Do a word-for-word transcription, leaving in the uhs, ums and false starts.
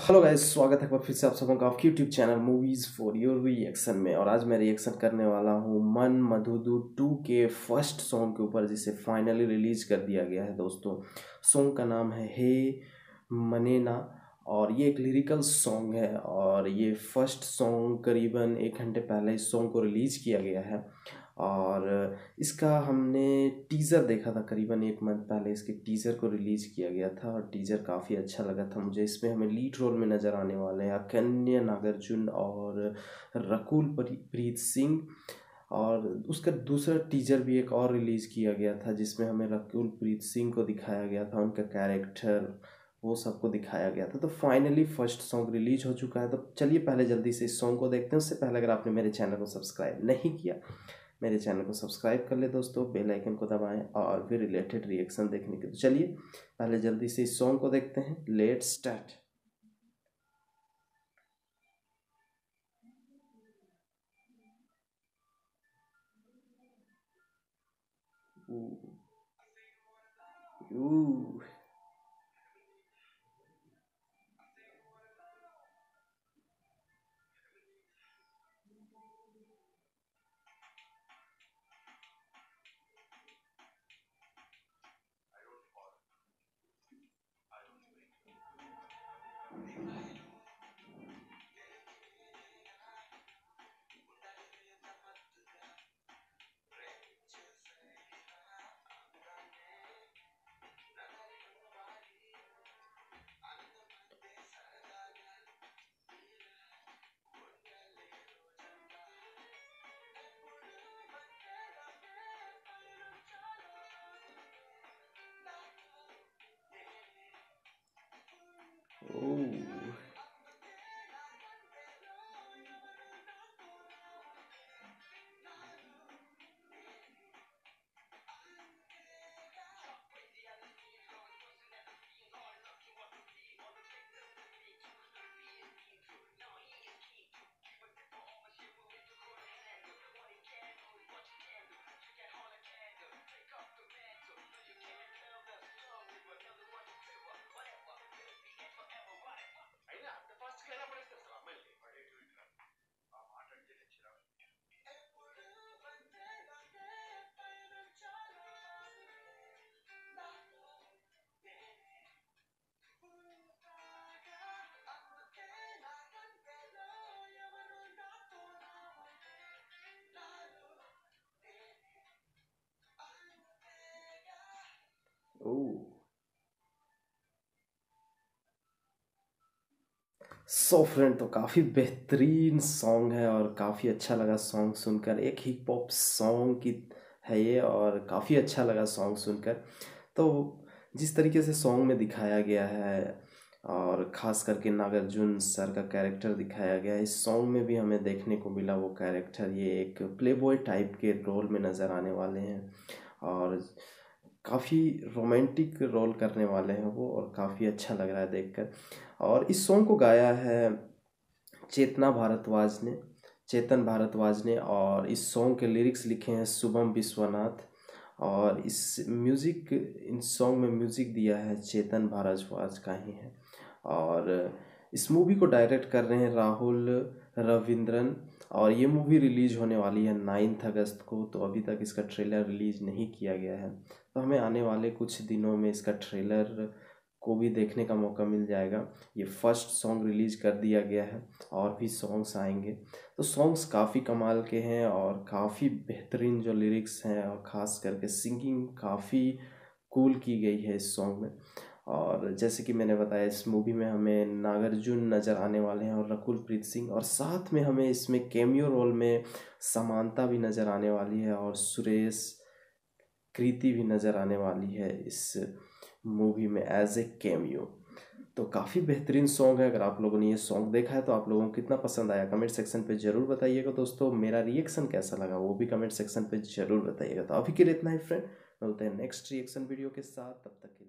Hello guys, स्वागत है एक बार फिर से आप सबों का आपके YouTube channel movies for your reaction में। और आज मैं रिएक्शन करने वाला हूँ मन मधुदू टू के फर्स्ट सॉन्ग के ऊपर, जिसे फाइनली रिलीज कर दिया गया है दोस्तों। सॉन्ग का नाम है हे मनीना और ये एक लिरिकल सॉन्ग है। और ये फर्स्ट सॉन्ग करीबन एक घंटे पहले इस सॉन्ग को रिलीज़ किया गया है और इसका हमने टीज़र देखा था करीबन एक मंथ पहले। इसके टीज़र को रिलीज़ किया गया था और टीज़र काफ़ी अच्छा लगा था मुझे। इसमें हमें लीड रोल में नज़र आने वाले हैं अक्किनेनी नागार्जुन और रकुल प्रीत सिंह। और उसका दूसरा टीज़र भी एक और रिलीज़ किया गया था जिसमें हमें रकुल प्रीत सिंह को दिखाया गया था, उनका कैरेक्टर वो सबको दिखाया गया था। तो फाइनली फर्स्ट सॉन्ग रिलीज़ हो चुका है। तो चलिए पहले जल्दी से इस सॉन्ग को देखते हैं। उससे पहले अगर आपने मेरे चैनल को सब्सक्राइब नहीं किया, मेरे चैनल को सब्सक्राइब कर ले दोस्तों, बेल आइकन को दबाएं और फिर रिलेटेड रिएक्शन देखने के लिए। चलिए पहले जल्दी से इस सॉन्ग को देखते हैं। Let's start. Oh Oh. So friend, तो काफ़ी बेहतरीन सॉन्ग है और काफ़ी अच्छा लगा सॉन्ग सुनकर। एक हिप हॉप सॉन्ग की है ये और काफ़ी अच्छा लगा सॉन्ग सुनकर। तो जिस तरीके से सॉन्ग में दिखाया गया है और ख़ास करके नागार्जुन सर का कैरेक्टर दिखाया गया है, इस सॉन्ग में भी हमें देखने को मिला वो कैरेक्टर। ये एक प्लेबॉय टाइप के रोल में नज़र आने वाले हैं और काफ़ी रोमांटिक रोल करने वाले हैं वो, और काफ़ी अच्छा लग रहा है देखकर। और इस सॉन्ग को गाया है चेतना भारद्वाज ने चेतन भारद्वाज ने और इस सॉन्ग के लिरिक्स लिखे हैं शुभम विश्वनाथ। और इस म्यूज़िक इन सॉन्ग में म्यूज़िक दिया है चेतन भारद्वाज का ही है। और इस मूवी को डायरेक्ट कर रहे हैं राहुल रविंद्रन। और ये मूवी रिलीज़ होने वाली है नाइन्थ अगस्त को। तो अभी तक इसका ट्रेलर रिलीज़ नहीं किया गया है, तो हमें आने वाले कुछ दिनों में इसका ट्रेलर को भी देखने का मौका मिल जाएगा। ये फर्स्ट सॉन्ग रिलीज़ कर दिया गया है और भी सॉन्ग्स आएंगे। तो सॉन्ग्स काफ़ी कमाल के हैं और काफ़ी बेहतरीन जो लिरिक्स हैं और ख़ास करके सिंगिंग काफ़ी कूल की गई है इस सॉन्ग में। और जैसे कि मैंने बताया, इस मूवी में हमें नागार्जुन नज़र आने वाले हैं और रकुल प्रीत सिंह, और साथ में हमें इसमें कैमियो रोल में समांता भी नज़र आने वाली है और सुरेश कृति भी नज़र आने वाली है इस मूवी में एज ए कैमियो। तो काफ़ी बेहतरीन सॉन्ग है। अगर आप लोगों ने ये सॉन्ग देखा है तो आप लोगों को कितना पसंद आया कमेंट सेक्शन पे ज़रूर बताइएगा दोस्तों। मेरा रिएक्शन कैसा लगा वो भी कमेंट सेक्शन पे ज़रूर बताइएगा। तो अभी के लिए इतना ही फ्रेंड, मिलते हैं नेक्स्ट रिएक्शन वीडियो के साथ। तब तक के